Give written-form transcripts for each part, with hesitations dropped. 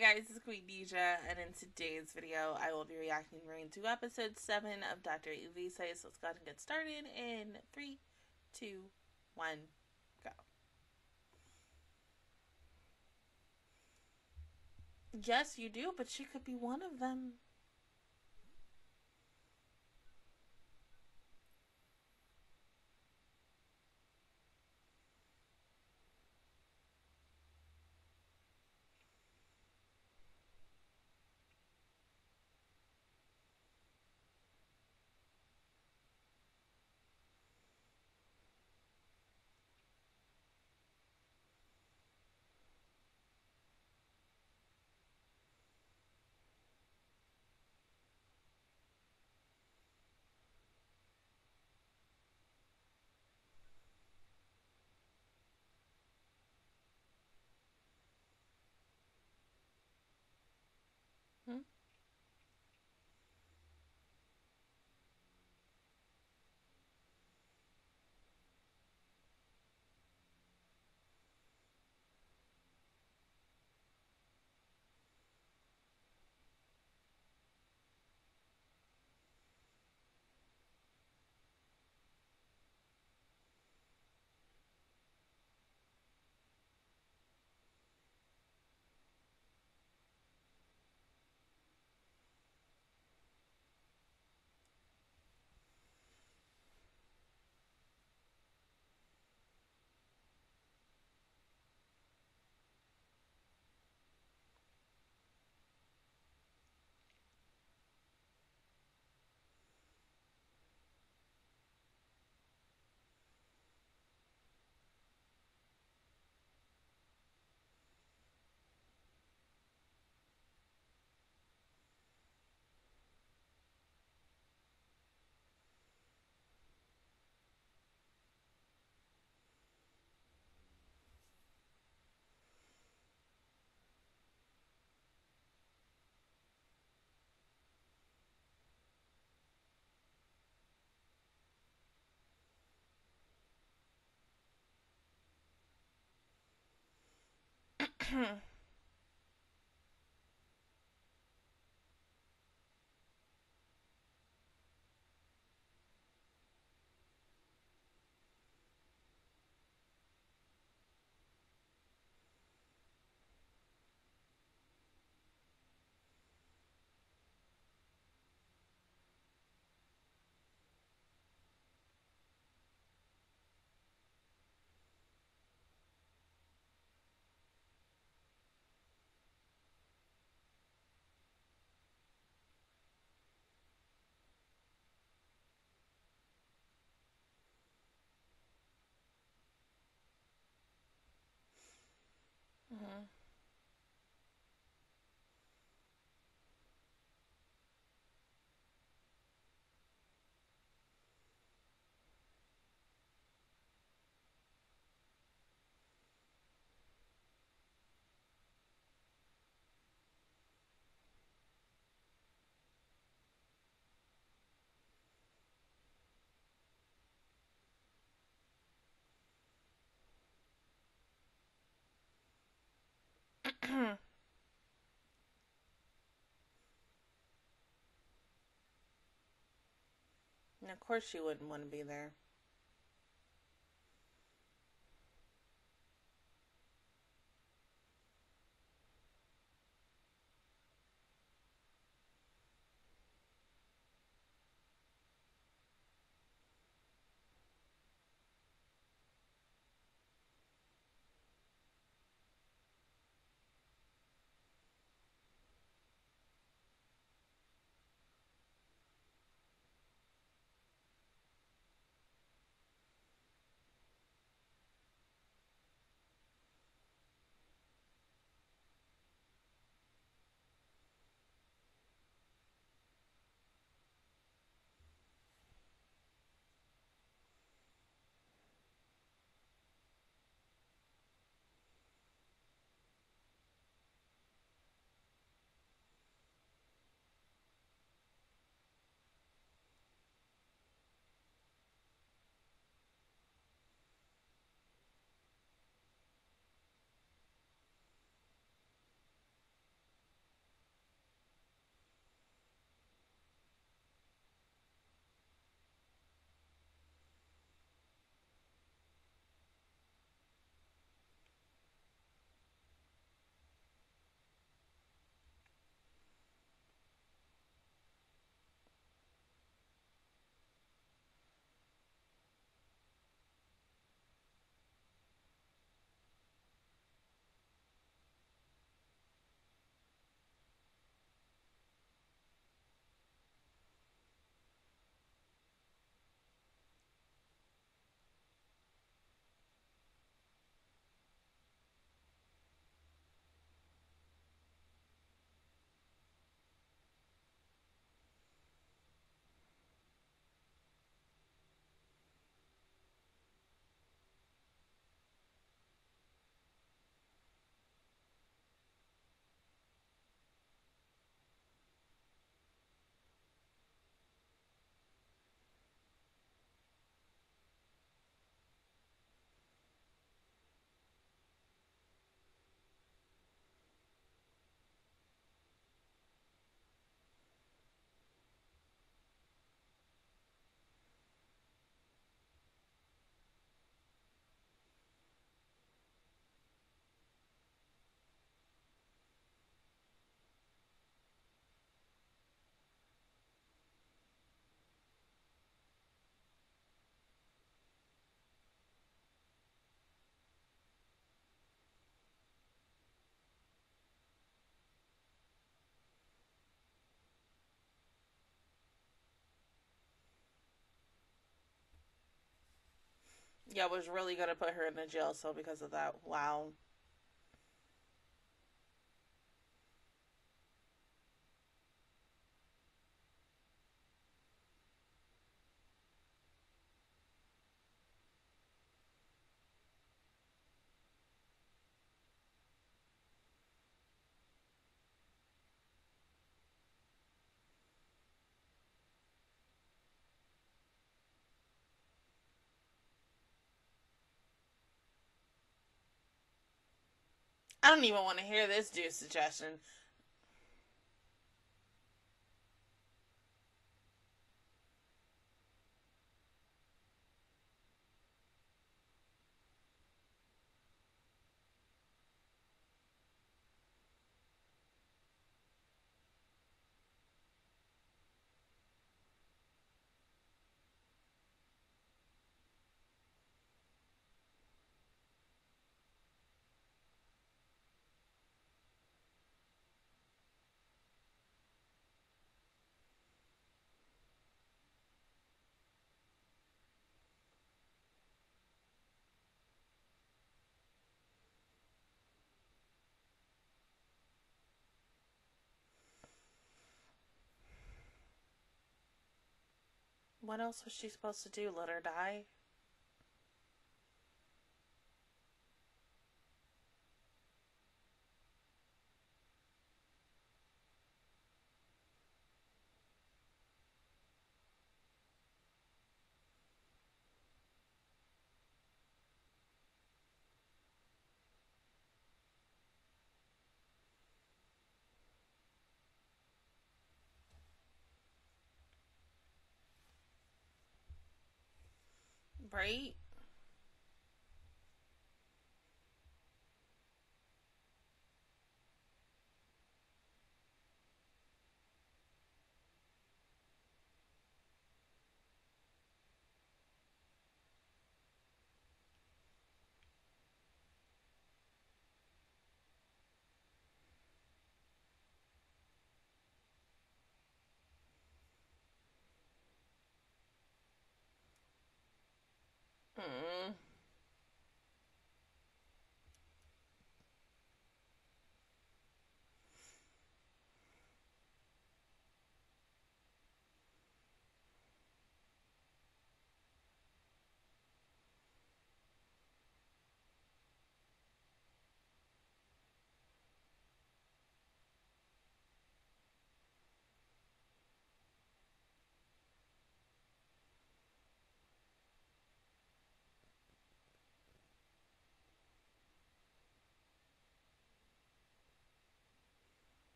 Hey guys, it's Queen Deja, and in today's video, I will be reacting to episode 7 of Doctor Elise. So let's go ahead and get started in 3, 2, 1, go. Yes, you do, but she could be one of them. And of course she wouldn't want to be there. Yeah, I was really gonna put her in the jail cell because of that. Wow. I don't even want to hear this dude's suggestion. What else was she supposed to do? Let her die? Right?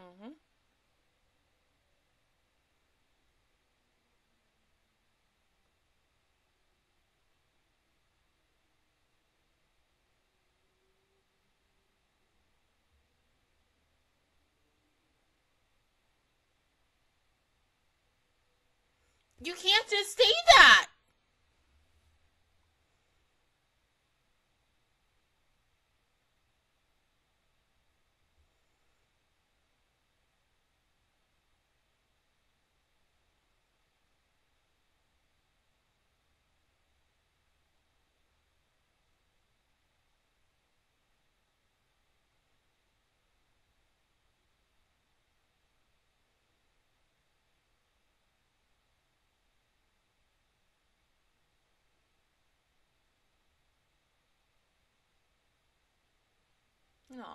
Mm-hmm. You can't just say that. No.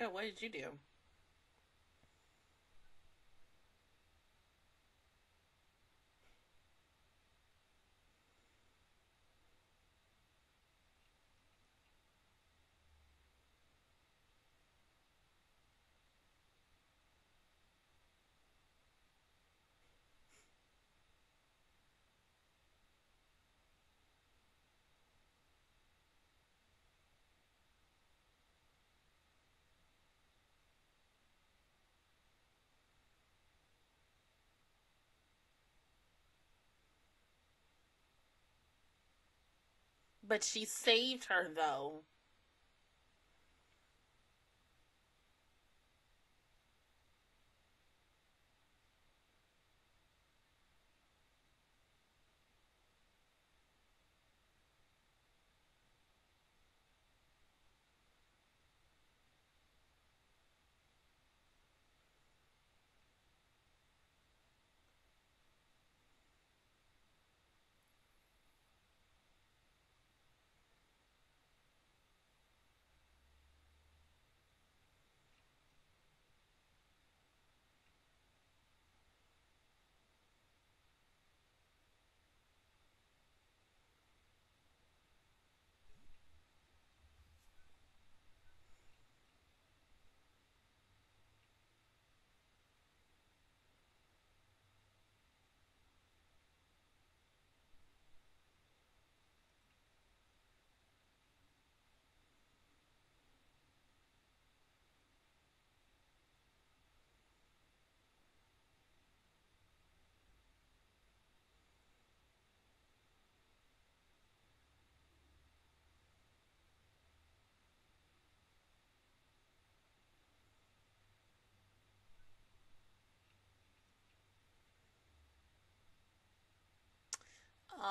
Yeah, what did you do? But she saved her, though.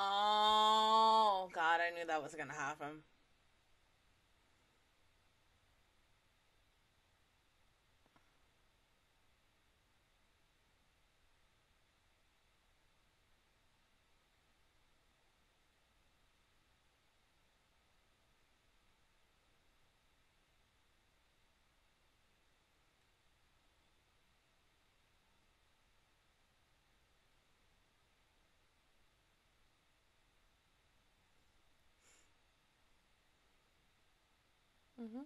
Oh, God, I knew that was going to happen. Mm-hmm.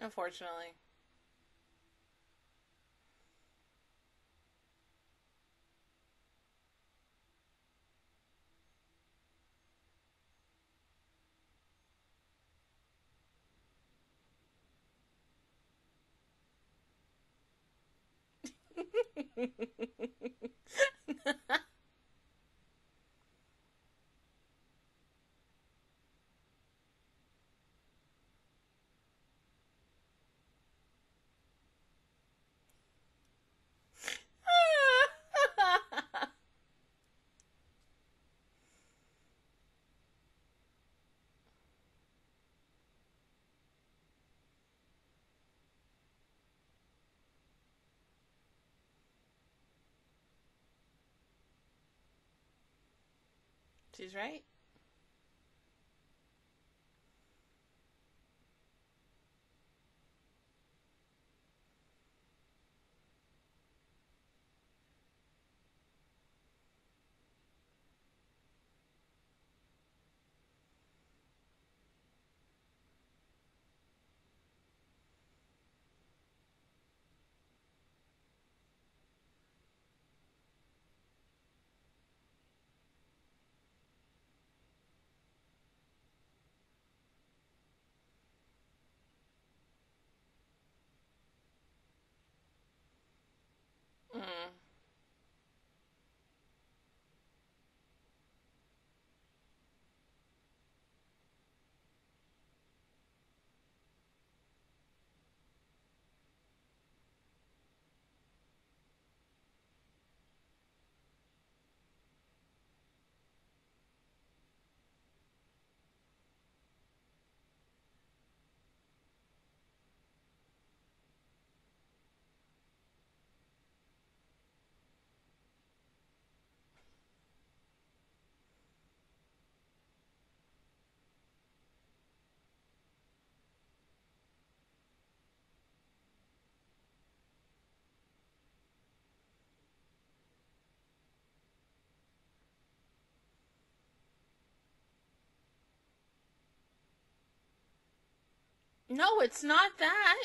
Unfortunately. She's right. No, it's not that.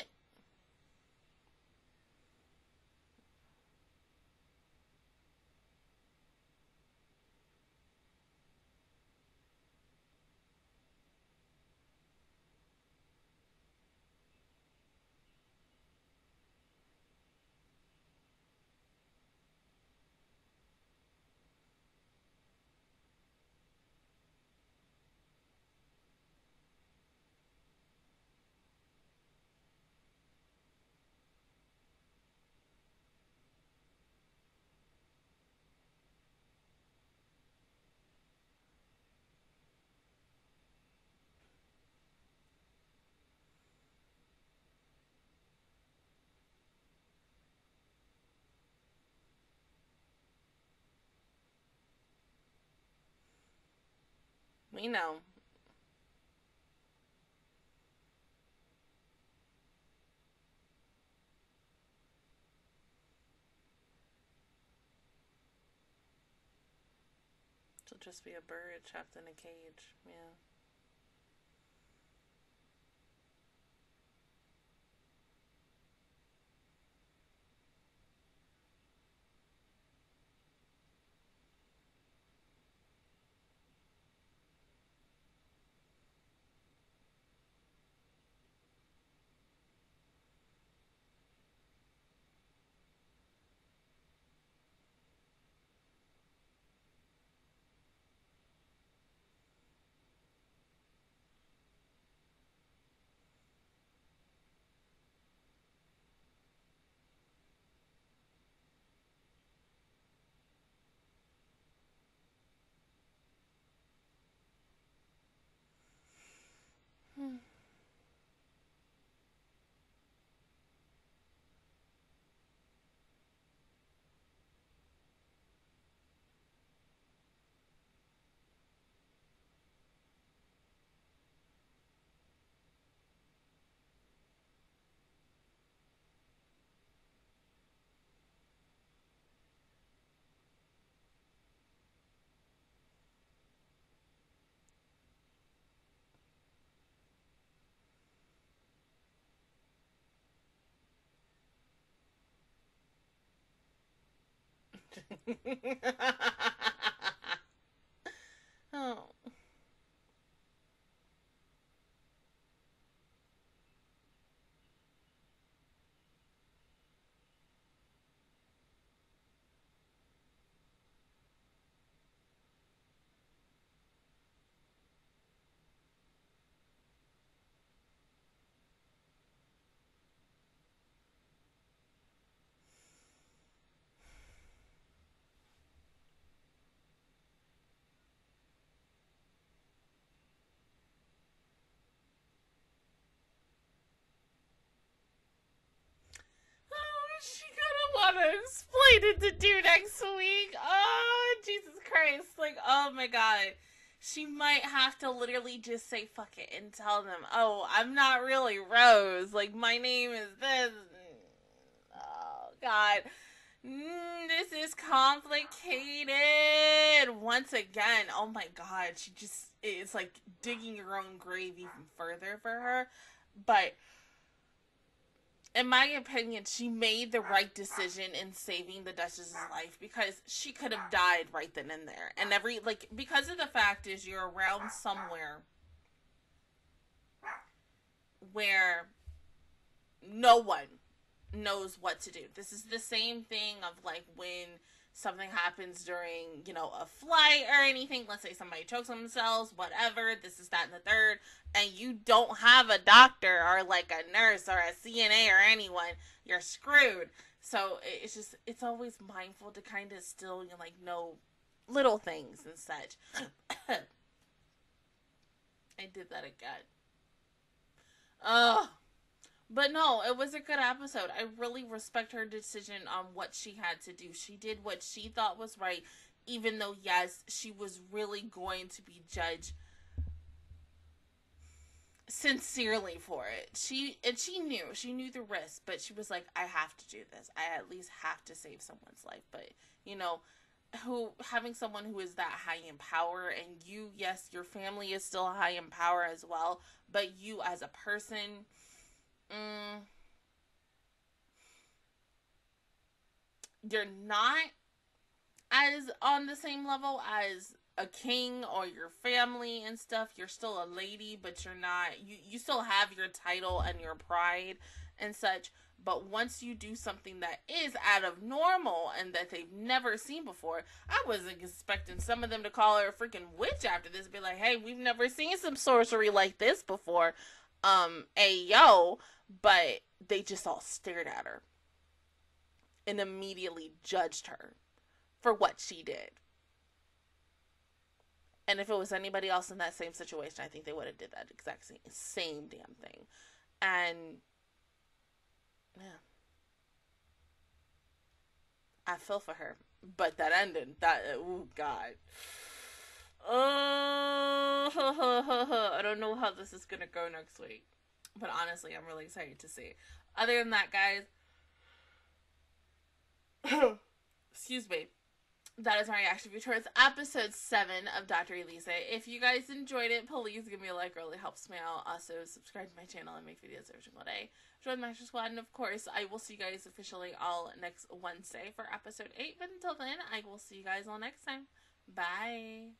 We know. It'll just be a bird trapped in a cage, yeah. Oh. Explain it to do next week. Oh, Jesus Christ. Like, oh my God. She might have to literally just say fuck it and tell them, oh, I'm not really Rose. Like, my name is this. Oh, God. This is complicated. Once again, oh my God. She just, it's like digging her own grave even further for her. But in my opinion, she made the right decision in saving the Duchess's life because she could have died right then and there. And every, like, because of the fact is you're around somewhere where no one knows what to do. This is the same thing of, like, when something happens during, you know, a flight or anything. Let's say somebody chokes on themselves, whatever, this is that and the third. And you don't have a doctor or like a nurse or a CNA or anyone, you're screwed. So it's just, it's always mindful to kind of still, you know, like know little things and such. I did that again. But no, it was a good episode. I really respect her decision on what she had to do. She did what she thought was right, even though, yes, she was really going to be judged sincerely for it. She knew the risk, but she was like, I have to do this. I at least have to save someone's life. But, you know, having someone who is that high in power, and you, yes, your family is still high in power as well, but you as a person, you're not as on the same level as a king or your family and stuff. You're still a lady, but you're not, you still have your title and your pride and such. But once you do something that is out of normal and that they've never seen before, I wasn't expecting some of them to call her a freaking witch after this, be like, hey, we've never seen some sorcery like this before, ayo, but they just all stared at her and immediately judged her for what she did. And if it was anybody else in that same situation, I think they would have did that exact same damn thing. And yeah, I feel for her, but that ended, oh God. I don't know how this is gonna go next week, but honestly, I'm really excited to see. Other than that, guys, excuse me, that is my reaction view towards episode 7 of Dr. Elise. If you guys enjoyed it, please give me a like. It really helps me out. Also, subscribe to my channel and make videos every single day. Join the Master Squad, and of course, I will see you guys officially all next Wednesday for episode 8. But until then, I will see you guys all next time. Bye.